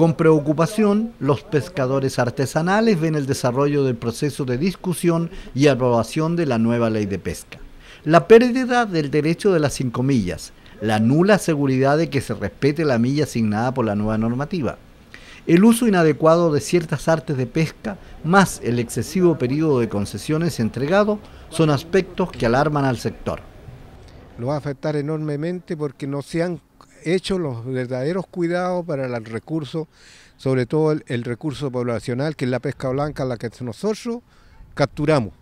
Con preocupación, los pescadores artesanales ven el desarrollo del proceso de discusión y aprobación de la nueva ley de pesca. La pérdida del derecho de las 5 millas, la nula seguridad de que se respete la milla asignada por la nueva normativa, el uso inadecuado de ciertas artes de pesca, más el excesivo periodo de concesiones entregado, son aspectos que alarman al sector. Lo va a afectar enormemente porque no se han hecho los verdaderos cuidados para el recurso, sobre todo el recurso poblacional, que es la pesca blanca, la que nosotros capturamos.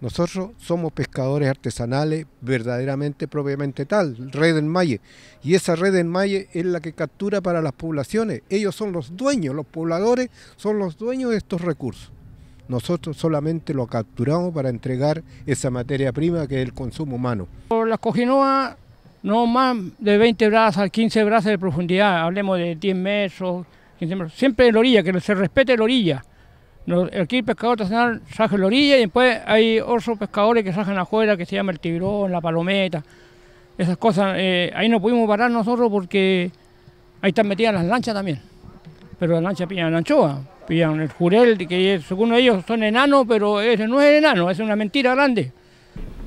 Nosotros somos pescadores artesanales verdaderamente propiamente tal, Red en Malle, y esa Red en Malle es la que captura para las poblaciones. Ellos son los dueños, los pobladores son los dueños de estos recursos. Nosotros solamente lo capturamos para entregar esa materia prima que es el consumo humano. Por las cojinoas, no más de 20 brazas, 15 brazas de profundidad, hablemos de 10 metros, 15 metros, siempre en la orilla, que se respete la orilla. Aquí el pescador tradicional saca la orilla y después hay otros pescadores que sacan afuera, que se llama el tiburón, la palometa, esas cosas. Ahí no pudimos parar nosotros porque ahí están metidas las lanchas también, pero las lanchas pillan la anchoa, pillan el jurel, que según ellos son enanos, pero ese no es enano, es una mentira grande.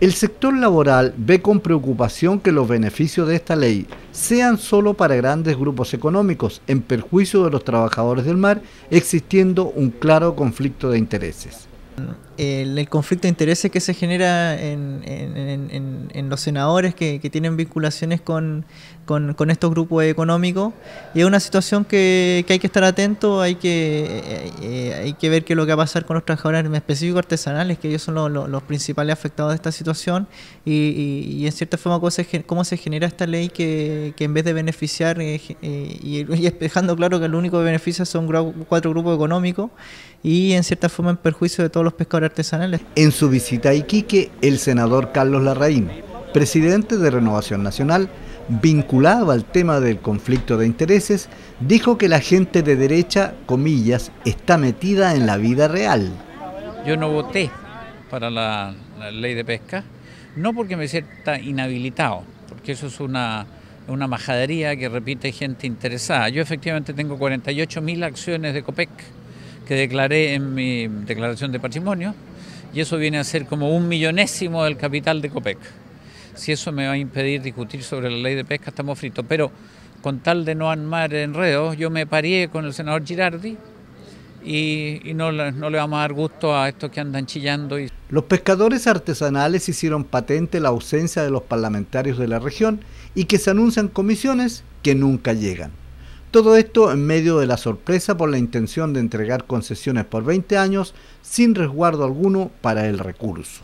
El sector laboral ve con preocupación que los beneficios de esta ley sean solo para grandes grupos económicos, en perjuicio de los trabajadores del mar, existiendo un claro conflicto de intereses. El conflicto de intereses que se genera en los senadores que tienen vinculaciones con estos grupos económicos, y es una situación que hay que estar atento, hay que ver qué es lo que va a pasar con los trabajadores en específico artesanales, que ellos son los principales afectados de esta situación, y en cierta forma cómo se genera esta ley que en vez de beneficiar, y dejando claro que el único que beneficia son 4 grupos económicos, y en cierta forma en perjuicio de todos los pescadores artesanales. En su visita a Iquique, el senador Carlos Larraín, presidente de Renovación Nacional, vinculado al tema del conflicto de intereses, dijo que la gente de derecha, comillas, está metida en la vida real. Yo no voté para la ley de pesca, no porque me sienta inhabilitado, porque eso es una majadería que repite gente interesada. Yo efectivamente tengo 48.000 acciones de COPEC, que declaré en mi declaración de patrimonio, y eso viene a ser como 1/1.000.000 del capital de COPEC. Si eso me va a impedir discutir sobre la ley de pesca, estamos fritos. Pero con tal de no armar enredos, yo me pareé con el senador Girardi y no le vamos a dar gusto a estos que andan chillando. Los pescadores artesanales hicieron patente la ausencia de los parlamentarios de la región y que se anuncian comisiones que nunca llegan. Todo esto en medio de la sorpresa por la intención de entregar concesiones por 20 años sin resguardo alguno para el recurso.